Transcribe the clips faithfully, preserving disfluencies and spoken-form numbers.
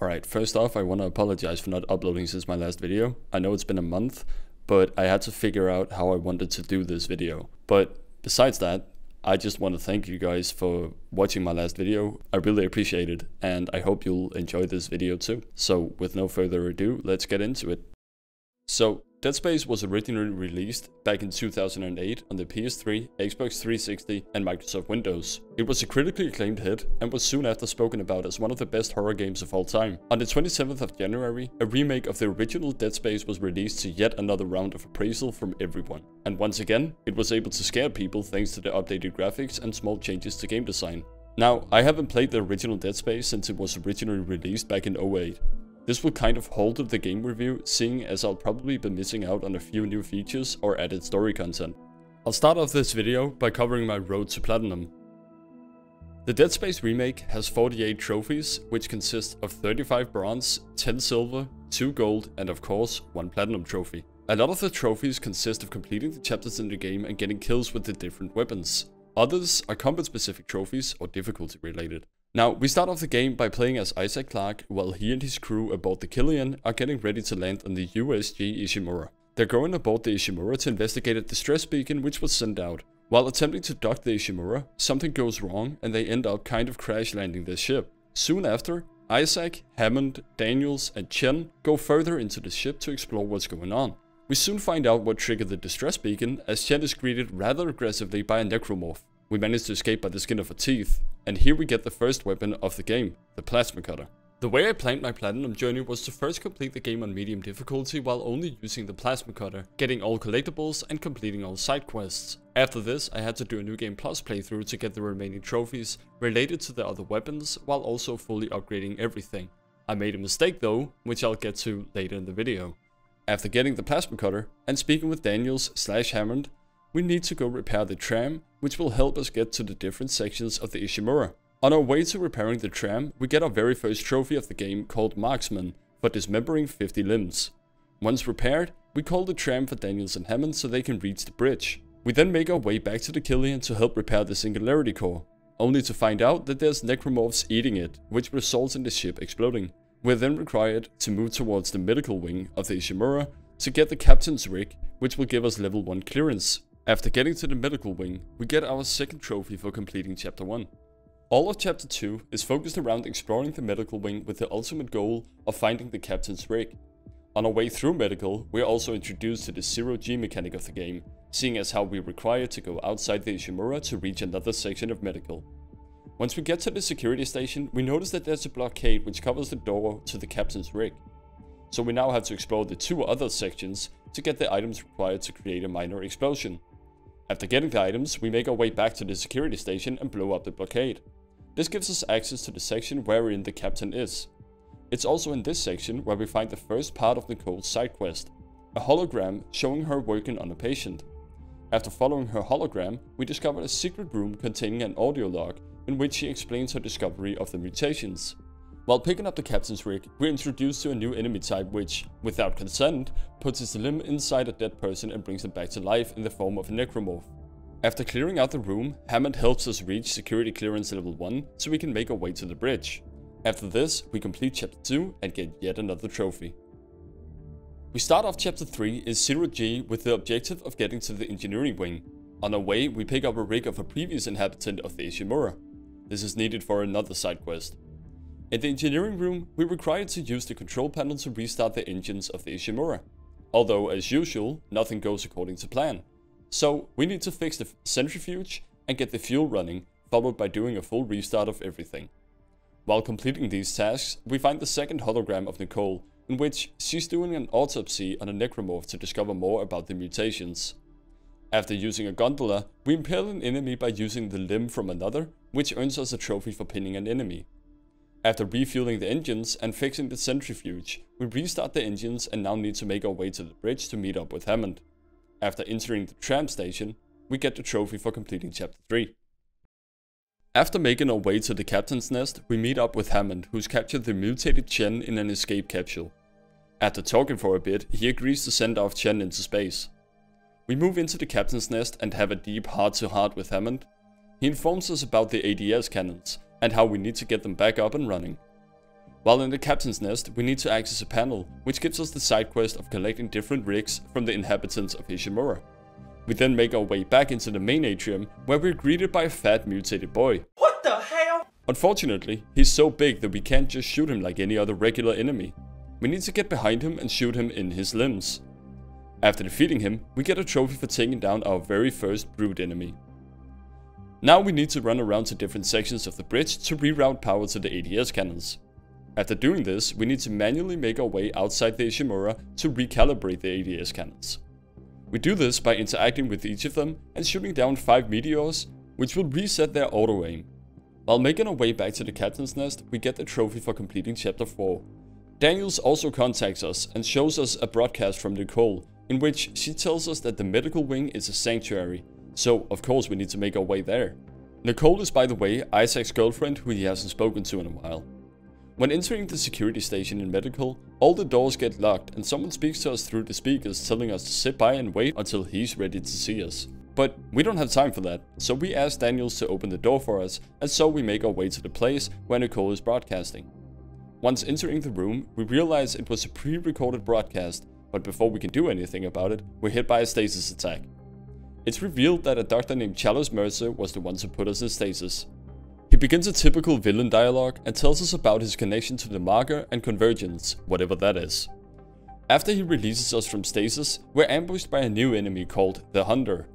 Alright, first off, I want to apologize for not uploading since my last video. I know it's been a month, but I had to figure out how I wanted to do this video. But besides that, I just want to thank you guys for watching my last video. I really appreciate it, and I hope you'll enjoy this video too. So with no further ado, let's get into it. So Dead Space was originally released back in two thousand eight on the P S three, Xbox three sixty and Microsoft Windows. It was a critically acclaimed hit and was soon after spoken about as one of the best horror games of all time. On the twenty-seventh of January, a remake of the original Dead Space was released to yet another round of appraisal from everyone. And once again, it was able to scare people thanks to the updated graphics and small changes to game design. Now, I haven't played the original Dead Space since it was originally released back in oh eight. This will kind of hold up the game review, seeing as I'll probably be missing out on a few new features or added story content. I'll start off this video by covering my road to platinum. The Dead Space remake has forty-eight trophies, which consist of thirty-five bronze, ten silver, two gold and of course, one platinum trophy. A lot of the trophies consist of completing the chapters in the game and getting kills with the different weapons. Others are combat-specific trophies or difficulty-related. Now, we start off the game by playing as Isaac Clarke while he and his crew aboard the Kellion are getting ready to land on the U S G Ishimura. They're going aboard the Ishimura to investigate a distress beacon which was sent out. While attempting to dock the Ishimura, something goes wrong and they end up kind of crash landing their ship. Soon after, Isaac, Hammond, Daniels and Chen go further into the ship to explore what's going on. We soon find out what triggered the distress beacon as Chen is greeted rather aggressively by a necromorph. We manage to escape by the skin of our teeth. And here we get the first weapon of the game, the Plasma Cutter. The way I planned my platinum journey was to first complete the game on medium difficulty while only using the Plasma Cutter, getting all collectibles and completing all side quests. After this, I had to do a New Game Plus playthrough to get the remaining trophies related to the other weapons while also fully upgrading everything. I made a mistake though, which I'll get to later in the video. After getting the Plasma Cutter and speaking with Daniels slash Hammond, we need to go repair the tram, which will help us get to the different sections of the Ishimura. On our way to repairing the tram, we get our very first trophy of the game called Marksman for dismembering fifty limbs. Once repaired, we call the tram for Daniels and Hammond so they can reach the bridge. We then make our way back to the Kellion to help repair the Singularity Core, only to find out that there's necromorphs eating it, which results in the ship exploding. We're then required to move towards the medical wing of the Ishimura to get the captain's rig, which will give us level one clearance. After getting to the medical wing, we get our second trophy for completing chapter one. All of chapter two is focused around exploring the medical wing with the ultimate goal of finding the captain's rig. On our way through medical, we are also introduced to the zero G mechanic of the game, seeing as how we are required to go outside the Ishimura to reach another section of medical. Once we get to the security station, we notice that there's a blockade which covers the door to the captain's rig. So we now have to explore the two other sections to get the items required to create a minor explosion. After getting the items, we make our way back to the security station and blow up the blockade. This gives us access to the section wherein the captain is. It's also in this section where we find the first part of Nicole's side quest, a hologram showing her working on a patient. After following her hologram, we discover a secret room containing an audio log in which she explains her discovery of the mutations. While picking up the captain's rig, we're introduced to a new enemy type which, without consent, puts its limb inside a dead person and brings them back to life in the form of a necromorph. After clearing out the room, Hammond helps us reach security clearance level one so we can make our way to the bridge. After this, we complete chapter two and get yet another trophy. We start off chapter three in zero G with the objective of getting to the engineering wing. On our way, we pick up a rig of a previous inhabitant of the Ishimura. This is needed for another side quest. In the engineering room, we are required to use the control panel to restart the engines of the Ishimura. Although, as usual, nothing goes according to plan. So, we need to fix the centrifuge and get the fuel running, followed by doing a full restart of everything. While completing these tasks, we find the second hologram of Nicole, in which she's doing an autopsy on a necromorph to discover more about the mutations. After using a gondola, we impale an enemy by using the limb from another, which earns us a trophy for pinning an enemy. After refueling the engines and fixing the centrifuge, we restart the engines and now need to make our way to the bridge to meet up with Hammond. After entering the tram station, we get the trophy for completing chapter three. After making our way to the captain's nest, we meet up with Hammond, who's captured the mutated Chen in an escape capsule. After talking for a bit, he agrees to send off Chen into space. We move into the captain's nest and have a deep heart-to-heart with Hammond. He informs us about the A D S cannons and how we need to get them back up and running. While in the captain's nest, we need to access a panel, which gives us the side quest of collecting different rigs from the inhabitants of Ishimura. We then make our way back into the main atrium, where we're greeted by a fat mutated boy. What the hell? Unfortunately, he's so big that we can't just shoot him like any other regular enemy. We need to get behind him and shoot him in his limbs. After defeating him, we get a trophy for taking down our very first brute enemy. Now we need to run around to different sections of the bridge to reroute power to the A D S cannons. After doing this, we need to manually make our way outside the Ishimura to recalibrate the A D S cannons. We do this by interacting with each of them and shooting down five meteors, which will reset their auto aim. While making our way back to the captain's nest, we get the trophy for completing chapter four. Daniels also contacts us and shows us a broadcast from Nicole, in which she tells us that the medical wing is a sanctuary, so of course we need to make our way there. Nicole is, by the way, Isaac's girlfriend, who he hasn't spoken to in a while. When entering the security station in medical, all the doors get locked and someone speaks to us through the speakers telling us to sit by and wait until he's ready to see us. But we don't have time for that, so we ask Daniels to open the door for us, and so we make our way to the place where Nicole is broadcasting. Once entering the room, we realize it was a pre-recorded broadcast, but before we can do anything about it, we're hit by a stasis attack. It's revealed that a doctor named Challus Mercer was the one to put us in stasis. He begins a typical villain dialogue and tells us about his connection to the Marker and Convergence, whatever that is. After he releases us from stasis, we're ambushed by a new enemy called the Hunter.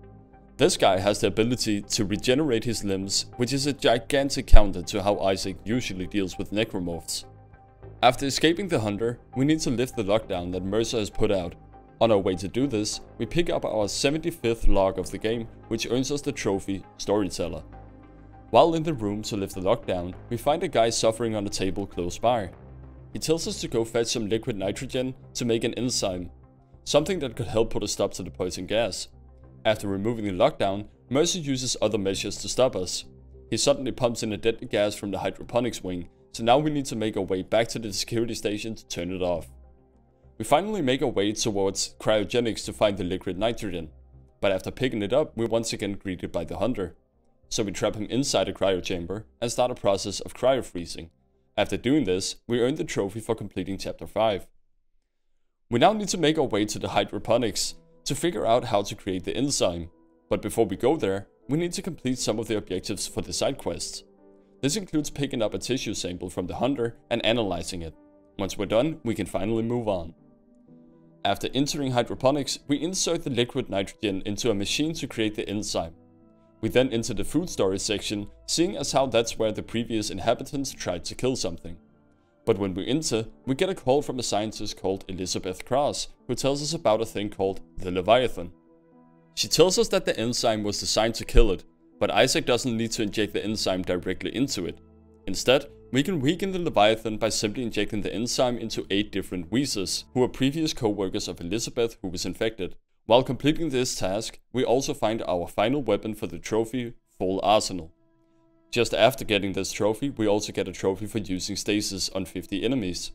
This guy has the ability to regenerate his limbs, which is a gigantic counter to how Isaac usually deals with necromorphs. After escaping the Hunter, we need to lift the lockdown that Mercer has put out. On our way to do this, we pick up our seventy-fifth log of the game, which earns us the trophy Storyteller. While in the room to lift the lockdown, we find a guy suffering on a table close by. He tells us to go fetch some liquid nitrogen to make an enzyme, something that could help put a stop to the poison gas. After removing the lockdown, Mercer uses other measures to stop us. He suddenly pumps in a deadly gas from the hydroponics wing, so now we need to make our way back to the security station to turn it off. We finally make our way towards cryogenics to find the liquid nitrogen, but after picking it up, we're once again greeted by the Hunter. So we trap him inside a cryo chamber and start a process of cryo-freezing. After doing this, we earn the trophy for completing chapter five. We now need to make our way to the hydroponics to figure out how to create the enzyme, but before we go there, we need to complete some of the objectives for the side quests. This includes picking up a tissue sample from the Hunter and analyzing it. Once we're done, we can finally move on. After entering hydroponics, we insert the liquid nitrogen into a machine to create the enzyme. We then enter the food storage section, seeing as how that's where the previous inhabitants tried to kill something. But when we enter, we get a call from a scientist called Elizabeth Cross, who tells us about a thing called the Leviathan. She tells us that the enzyme was designed to kill it, but Isaac doesn't need to inject the enzyme directly into it. Instead, we can weaken the Leviathan by simply injecting the enzyme into eight different Weasels, who are previous co-workers of Elizabeth who was infected. While completing this task, we also find our final weapon for the trophy, Full Arsenal. Just after getting this trophy, we also get a trophy for using stasis on fifty enemies.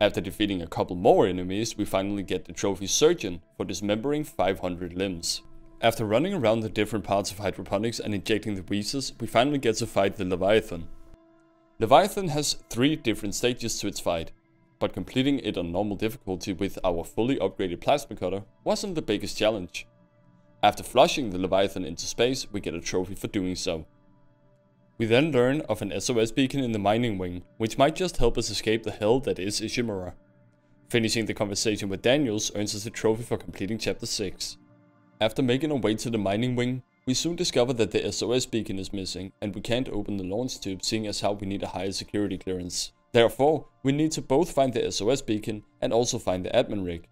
After defeating a couple more enemies, we finally get the trophy Surgeon for dismembering five hundred limbs. After running around the different parts of hydroponics and injecting the Weasels, we finally get to fight the Leviathan. Leviathan has three different stages to its fight, but completing it on normal difficulty with our fully upgraded Plasma Cutter wasn't the biggest challenge. After flushing the Leviathan into space, we get a trophy for doing so. We then learn of an S O S beacon in the mining wing, which might just help us escape the hell that is Ishimura. Finishing the conversation with Daniels earns us a trophy for completing chapter six. After making our way to the mining wing, we soon discover that the S O S beacon is missing and we can't open the launch tube, seeing as how we need a higher security clearance. Therefore, we need to both find the S O S beacon and also find the admin rig.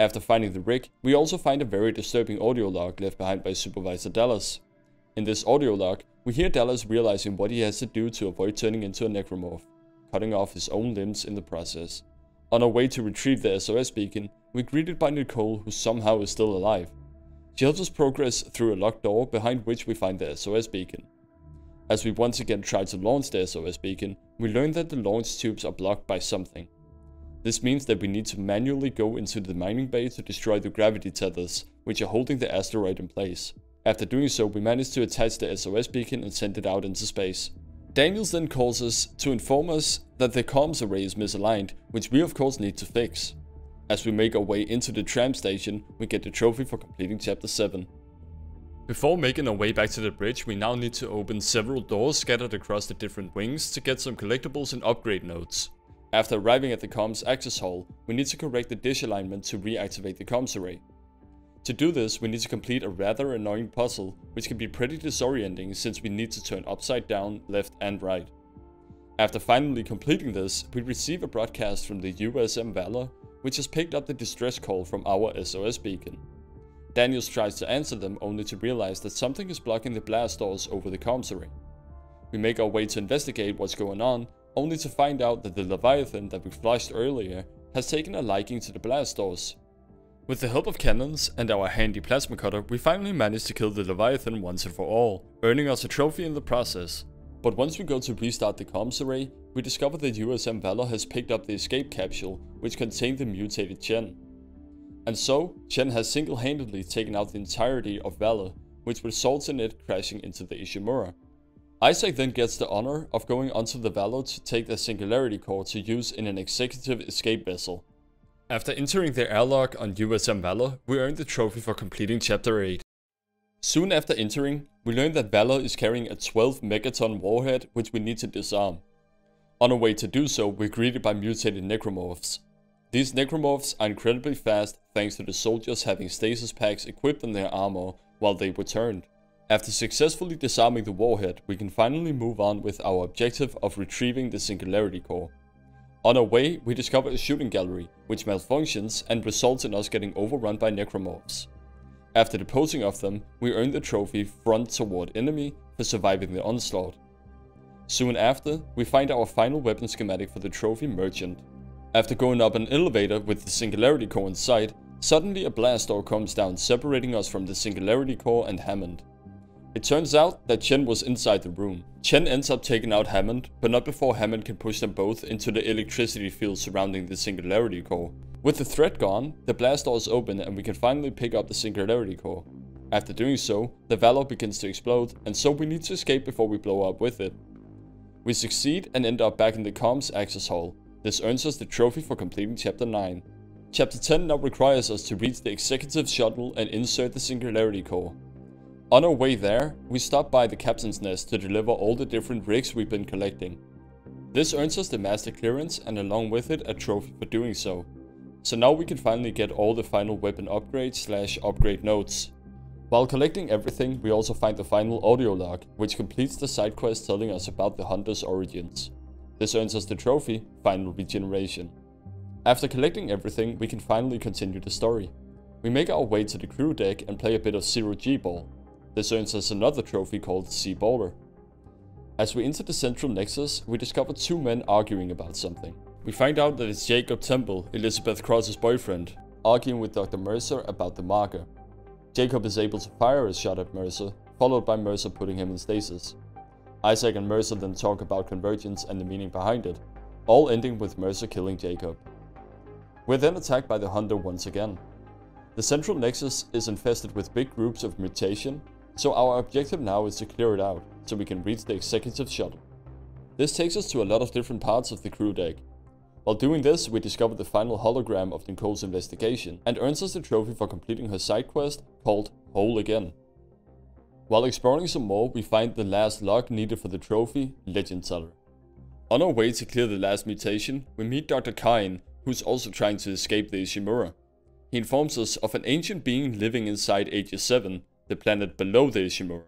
After finding the rig, we also find a very disturbing audio log left behind by Supervisor Dallas. In this audio log, we hear Dallas realizing what he has to do to avoid turning into a necromorph, cutting off his own limbs in the process. On our way to retrieve the S O S beacon, we're greeted by Nicole, who somehow is still alive. She helps us progress through a locked door behind which we find the S O S beacon. As we once again try to launch the S O S beacon, we learn that the launch tubes are blocked by something. This means that we need to manually go into the mining bay to destroy the gravity tethers, which are holding the asteroid in place. After doing so, we manage to attach the S O S beacon and send it out into space. Daniels then calls us to inform us that the comms array is misaligned, which we of course need to fix. As we make our way into the tram station, we get the trophy for completing chapter seven. Before making our way back to the bridge, we now need to open several doors scattered across the different wings to get some collectibles and upgrade nodes. After arriving at the comms access hall, we need to correct the dish alignment to reactivate the comms array. To do this, we need to complete a rather annoying puzzle, which can be pretty disorienting since we need to turn upside down, left and right. After finally completing this, we receive a broadcast from the U S M Valor, which has picked up the distress call from our S O S beacon. Daniels tries to answer them only to realize that something is blocking the blast doors over the comms array. We make our way to investigate what's going on, only to find out that the Leviathan that we flushed earlier has taken a liking to the blast doors. With the help of cannons and our handy plasma cutter, we finally manage to kill the Leviathan once and for all, earning us a trophy in the process. But once we go to restart the comms array, we discover that U S M Valor has picked up the escape capsule, which contained the mutated Chen. And so, Chen has single-handedly taken out the entirety of Valor, which results in it crashing into the Ishimura. Isaac then gets the honor of going onto the Valor to take their singularity core to use in an executive escape vessel. After entering their airlock on U S M Valor, we earn the trophy for completing chapter eight. Soon after entering, we learn that Valor is carrying a twelve megaton warhead which we need to disarm. On our way to do so, we're greeted by mutated necromorphs. These necromorphs are incredibly fast thanks to the soldiers having stasis packs equipped on their armor while they were turned. After successfully disarming the warhead, we can finally move on with our objective of retrieving the singularity core. On our way, we discover a shooting gallery, which malfunctions and results in us getting overrun by necromorphs. After deposing of them, we earn the trophy Front Toward Enemy for surviving the onslaught. Soon after, we find our final weapon schematic for the trophy Merchant. After going up an elevator with the singularity core in sight, suddenly a blast door comes down, separating us from the singularity core and Hammond. It turns out that Chen was inside the room. Chen ends up taking out Hammond, but not before Hammond can push them both into the electricity field surrounding the singularity core. With the threat gone, the blast doors open and we can finally pick up the singularity core. After doing so, the Valor begins to explode, and so we need to escape before we blow up with it. We succeed and end up back in the comms access hall. This earns us the trophy for completing chapter nine. Chapter ten now requires us to reach the executive shuttle and insert the singularity core. On our way there, we stop by the captain's nest to deliver all the different rigs we've been collecting. This earns us the master clearance and along with it a trophy for doing so. So now we can finally get all the final weapon upgrades slash upgrade notes. While collecting everything, we also find the final audio log, which completes the side quest telling us about the Hunter's origins. This earns us the trophy, Final Regeneration. After collecting everything, we can finally continue the story. We make our way to the crew deck and play a bit of zero G ball. This earns us another trophy called Sea Baller. As we enter the central nexus, we discover two men arguing about something. We find out that it's Jacob Temple, Elizabeth Cross's boyfriend, arguing with Doctor Mercer about the marker. Jacob is able to fire a shot at Mercer, followed by Mercer putting him in stasis. Isaac and Mercer then talk about convergence and the meaning behind it, all ending with Mercer killing Jacob. We're then attacked by the Hunter once again. The central nexus is infested with big groups of mutation, so our objective now is to clear it out, so we can reach the executive shuttle. This takes us to a lot of different parts of the crew deck. While doing this, we discover the final hologram of Nicole's investigation, and earns us the trophy for completing her side quest called Whole Again. While exploring some more, we find the last log needed for the trophy, Legend Teller. On our way to clear the last mutation, we meet Doctor Kain, who's also trying to escape the Ishimura. He informs us of an ancient being living inside Aegis seven, the planet below the Ishimura.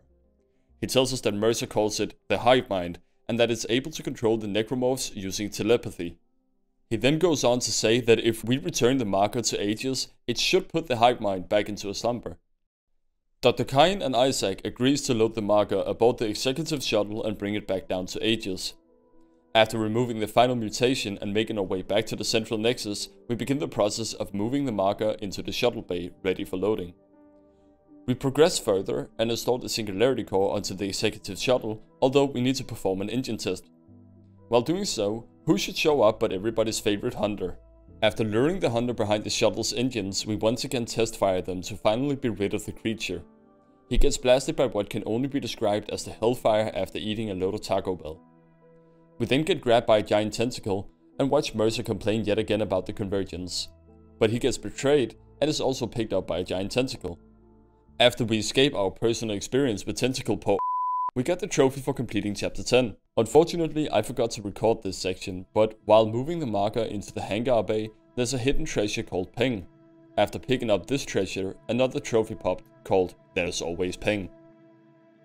He tells us that Mercer calls it the Hivemind, and that it's able to control the necromorphs using telepathy. He then goes on to say that if we return the marker to Aegis, it should put the Hivemind back into a slumber. Doctor Kain and Isaac agrees to load the marker aboard the executive shuttle and bring it back down to Aegis. After removing the final mutation and making our way back to the central nexus, we begin the process of moving the marker into the shuttle bay, ready for loading. We progress further and install the singularity core onto the executive shuttle, although we need to perform an engine test. While doing so, who should show up but everybody's favorite Hunter? After luring the Hunter behind the shuttle's engines, we once again test fire them to finally be rid of the creature. He gets blasted by what can only be described as the hellfire after eating a load of Taco Bell. We then get grabbed by a giant tentacle and watch Mercer complain yet again about the Convergence. But he gets betrayed and is also picked up by a giant tentacle. After we escape our personal experience with tentacle po- we get the trophy for completing chapter ten. Unfortunately, I forgot to record this section, but while moving the marker into the hangar bay, there's a hidden treasure called Ping. After picking up this treasure, another trophy popped called There's Always Ping.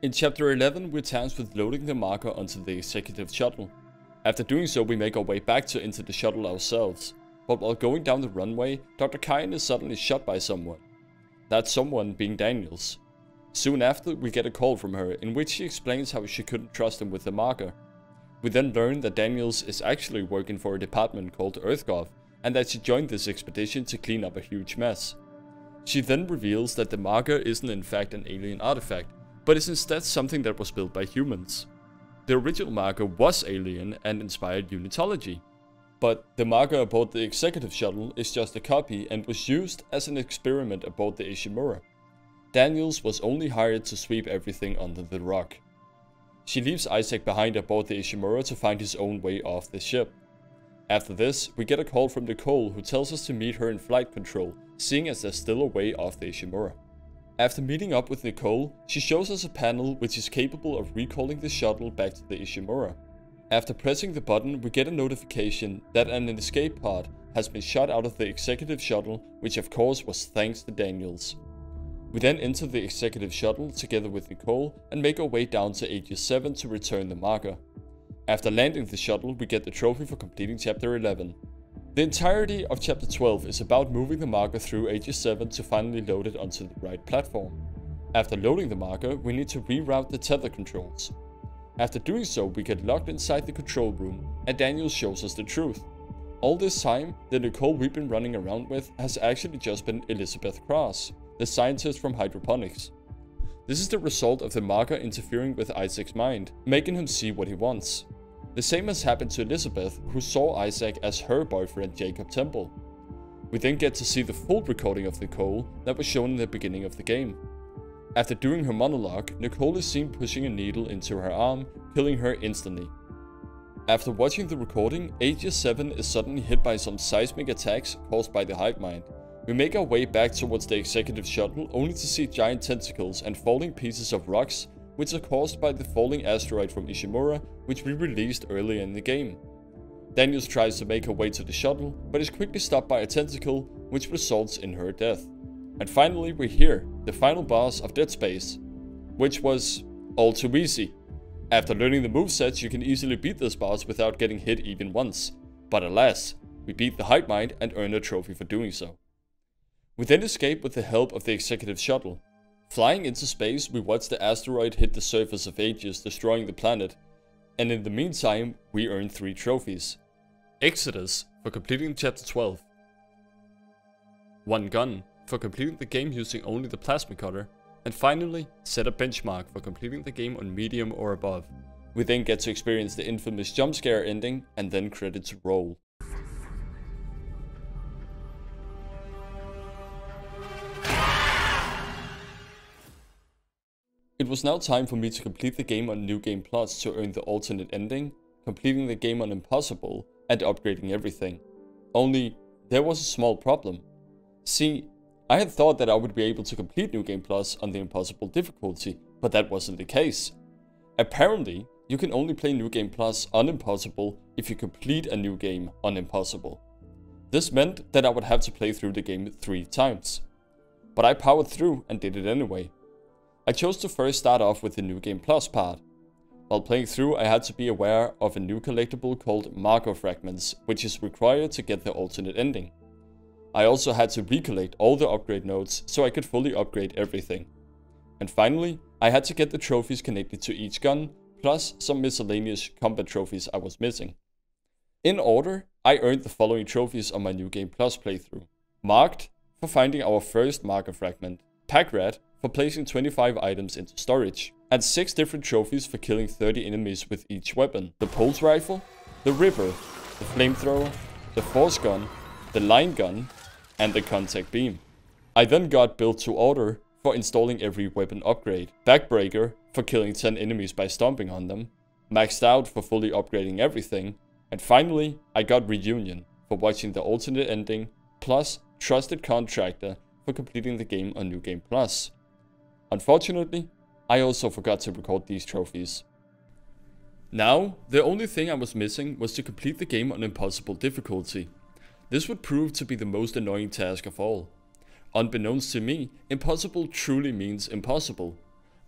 In chapter eleven, we're tasked with loading the marker onto the executive shuttle. After doing so, we make our way back to into the shuttle ourselves. But while going down the runway, Doctor Kain is suddenly shot by someone. That someone being Daniels. Soon after, we get a call from her, in which she explains how she couldn't trust him with the marker. We then learn that Daniels is actually working for a department called EarthGov, and that she joined this expedition to clean up a huge mess. She then reveals that the marker isn't in fact an alien artifact, but is instead something that was built by humans. The original marker was alien and inspired Unitology. But the marker aboard the executive shuttle is just a copy and was used as an experiment aboard the Ishimura. Daniels was only hired to sweep everything under the rug. She leaves Isaac behind aboard the Ishimura to find his own way off the ship. After this, we get a call from Nicole, who tells us to meet her in flight control, seeing as they're still a way off the Ishimura. After meeting up with Nicole, she shows us a panel which is capable of recalling the shuttle back to the Ishimura. After pressing the button, we get a notification that an escape pod has been shot out of the executive shuttle, which of course was thanks to Daniels. We then enter the executive shuttle together with Nicole and make our way down to Aegis seven to return the marker. After landing the shuttle, we get the trophy for completing chapter eleven. The entirety of chapter twelve is about moving the marker through Aegis seven to finally load it onto the right platform. After loading the marker, we need to reroute the tether controls. After doing so, we get locked inside the control room and Daniel shows us the truth. All this time, the Nicole we've been running around with has actually just been Elizabeth Cross, the scientist from hydroponics. This is the result of the marker interfering with Isaac's mind, making him see what he wants. The same has happened to Elizabeth, who saw Isaac as her boyfriend Jacob Temple. We then get to see the full recording of Nicole that was shown in the beginning of the game. After doing her monologue, Nicole is seen pushing a needle into her arm, killing her instantly. After watching the recording, Aegis seven is suddenly hit by some seismic attacks caused by the Hivemind. We make our way back towards the executive shuttle only to see giant tentacles and falling pieces of rocks, which are caused by the falling asteroid from Ishimura, which we released earlier in the game. Daniels tries to make her way to the shuttle, but is quickly stopped by a tentacle, which results in her death. And finally we're here, the final boss of Dead Space, which was all too easy. After learning the movesets, you can easily beat this boss without getting hit even once, but alas, we beat the Hivemind and earned a trophy for doing so. We then escape with the help of the executive shuttle. Flying into space, we watch the asteroid hit the surface of Aegis, destroying the planet, and in the meantime, we earn three trophies. Exodus, for completing chapter twelve. One Gun, for completing the game using only the Plasma Cutter, and finally, Set a Benchmark, for completing the game on medium or above. We then get to experience the infamous jump scare ending, and then credits roll. It was now time for me to complete the game on New Game Plus to earn the alternate ending, completing the game on Impossible, and upgrading everything. Only, there was a small problem. See, I had thought that I would be able to complete New Game Plus on the Impossible difficulty, but that wasn't the case. Apparently, you can only play New Game Plus on Impossible if you complete a new game on Impossible. This meant that I would have to play through the game three times. But I powered through and did it anyway. I chose to first start off with the New Game Plus part. While playing through, I had to be aware of a new collectible called Marker Fragments, which is required to get the alternate ending. I also had to recollect all the upgrade nodes so I could fully upgrade everything. And finally, I had to get the trophies connected to each gun, plus some miscellaneous combat trophies I was missing. In order, I earned the following trophies on my New Game Plus playthrough. Marked, for finding our first marker fragment. Pack Rat, for placing twenty-five items into storage. And six different trophies for killing thirty enemies with each weapon. The Pulse Rifle, the Ripper, the Flamethrower, the Force Gun, the Line Gun, and the contact beam. I then got built to order for installing every weapon upgrade. Backbreaker for killing ten enemies by stomping on them. maxed out for fully upgrading everything, and finally I got Reunion for watching the alternate ending, plus Trusted Contractor for completing the game on New Game Plus. Unfortunately, I also forgot to record these trophies. Now, the only thing I was missing was to complete the game on impossible difficulty. This would prove to be the most annoying task of all. Unbeknownst to me, impossible truly means impossible.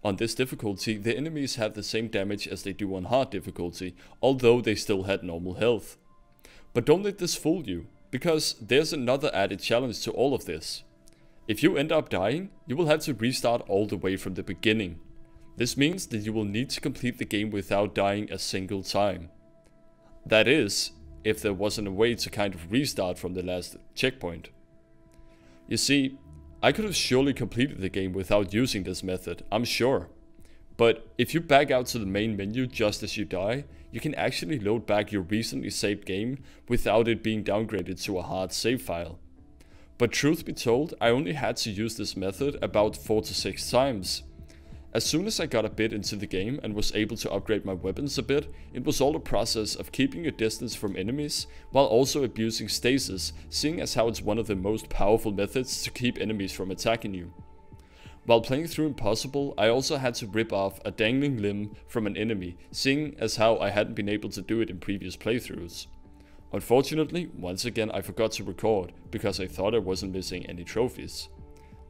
On this difficulty, the enemies have the same damage as they do on hard difficulty, although they still had normal health. But don't let this fool you, because there's another added challenge to all of this. If you end up dying, you will have to restart all the way from the beginning. This means that you will need to complete the game without dying a single time. That is, if there wasn't a way to kind of restart from the last checkpoint. You see, I could have surely completed the game without using this method, I'm sure. But if you back out to the main menu just as you die, you can actually load back your recently saved game without it being downgraded to a hard save file. But truth be told, I only had to use this method about four to six times. As soon as I got a bit into the game and was able to upgrade my weapons a bit, it was all a process of keeping a distance from enemies while also abusing stasis, seeing as how it's one of the most powerful methods to keep enemies from attacking you. While playing through impossible, I also had to rip off a dangling limb from an enemy, seeing as how I hadn't been able to do it in previous playthroughs. Unfortunately, once again I forgot to record, because I thought I wasn't missing any trophies.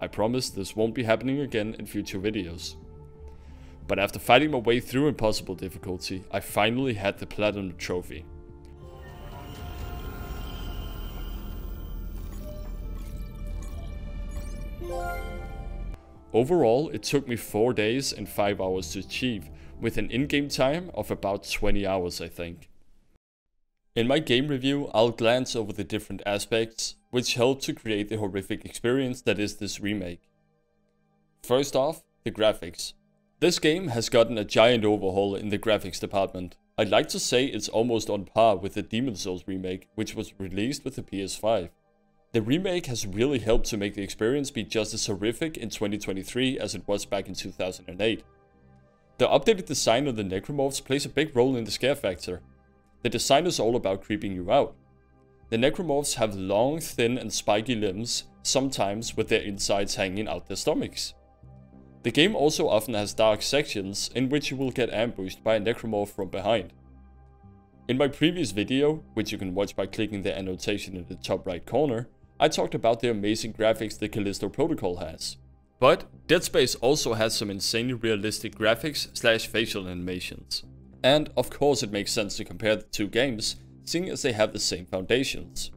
I promise this won't be happening again in future videos. But after fighting my way through impossible difficulty, I finally had the Platinum Trophy. Overall, it took me four days and five hours to achieve, with an in-game time of about twenty hours, I think. In my game review, I'll glance over the different aspects, which helped to create the horrific experience that is this remake. First off, the graphics. This game has gotten a giant overhaul in the graphics department. I'd like to say it's almost on par with the Demon's Souls remake, which was released with the P S five. The remake has really helped to make the experience be just as horrific in twenty twenty-three as it was back in two thousand eight. The updated design of the necromorphs plays a big role in the scare factor. The design is all about creeping you out. The necromorphs have long, thin and spiky limbs, sometimes with their insides hanging out their stomachs. The game also often has dark sections in which you will get ambushed by a necromorph from behind. In my previous video, which you can watch by clicking the annotation in the top right corner, I talked about the amazing graphics the Callisto Protocol has. But Dead Space also has some insanely realistic graphics slash facial animations. And of course it makes sense to compare the two games, seeing as they have the same foundations.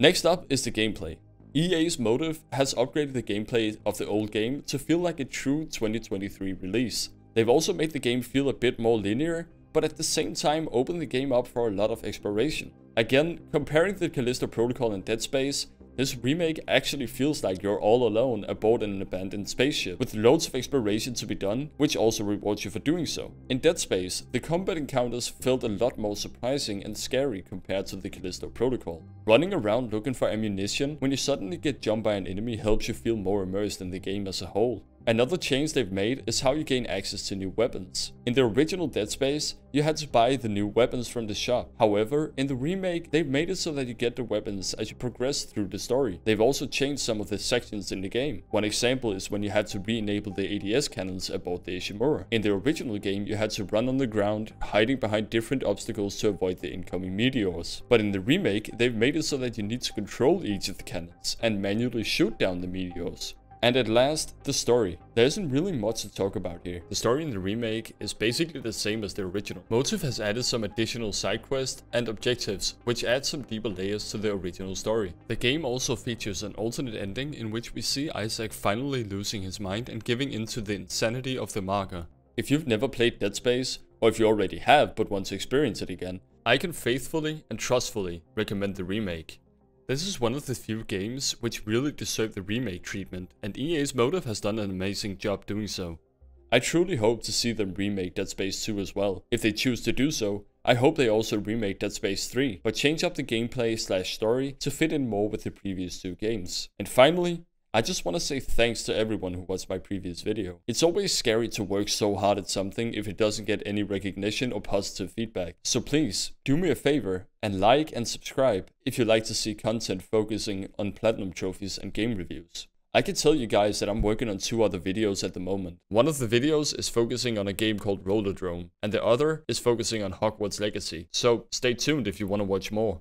Next up is the gameplay. E A's Motive has upgraded the gameplay of the old game to feel like a true twenty twenty-three release. They've also made the game feel a bit more linear, but at the same time opened the game up for a lot of exploration. Again, comparing the Callisto Protocol and Dead Space, this remake actually feels like you're all alone aboard an abandoned spaceship, with loads of exploration to be done, which also rewards you for doing so. In Dead Space, the combat encounters felt a lot more surprising and scary compared to the Callisto Protocol. Running around looking for ammunition when you suddenly get jumped by an enemy helps you feel more immersed in the game as a whole. Another change they've made is how you gain access to new weapons. In the original Dead Space, you had to buy the new weapons from the shop. However, in the remake, they've made it so that you get the weapons as you progress through the story. They've also changed some of the sections in the game. One example is when you had to re-enable the A D S cannons aboard the Ishimura. In the original game, you had to run on the ground, hiding behind different obstacles to avoid the incoming meteors. But in the remake, they've made it so that you need to control each of the cannons and manually shoot down the meteors. And at last, the story. There isn't really much to talk about here. The story in the remake is basically the same as the original. Motive has added some additional side quests and objectives, which add some deeper layers to the original story. The game also features an alternate ending in which we see Isaac finally losing his mind and giving in to the insanity of the marker. If you've never played Dead Space, or if you already have but want to experience it again, I can faithfully and trustfully recommend the remake. This is one of the few games which really deserve the remake treatment, and E A's Motive has done an amazing job doing so. I truly hope to see them remake Dead Space two as well. If they choose to do so, I hope they also remake Dead Space three, but change up the gameplay slash story to fit in more with the previous two games. And finally, I just want to say thanks to everyone who watched my previous video. It's always scary to work so hard at something if it doesn't get any recognition or positive feedback. So please, do me a favor and like and subscribe if you like to see content focusing on platinum trophies and game reviews. I can tell you guys that I'm working on two other videos at the moment. One of the videos is focusing on a game called Rollerdrome, and the other is focusing on Hogwarts Legacy. So stay tuned if you want to watch more.